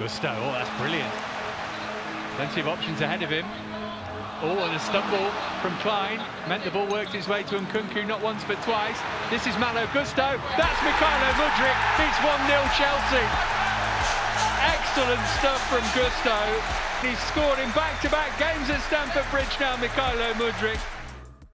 Gusto, oh, that's brilliant. Plenty of options ahead of him. Oh, and a stumble from Klein. Meant the ball worked its way to Nkunku, not once but twice. This is Malo Gusto. That's Mykhailo Mudryk. It's 1-0 Chelsea. Excellent stuff from Gusto. He's scored in back-to-back games at Stamford Bridge now, Mykhailo Mudryk.